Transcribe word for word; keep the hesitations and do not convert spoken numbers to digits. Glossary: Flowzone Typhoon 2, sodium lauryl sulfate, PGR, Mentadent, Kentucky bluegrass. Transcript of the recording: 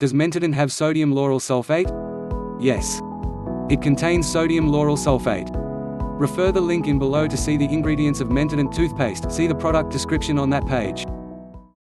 Does Mentadent have sodium lauryl sulfate? Yes. It contains sodium lauryl sulfate. Refer the link in below to see the ingredients of Mentadent toothpaste. See the product description on that page.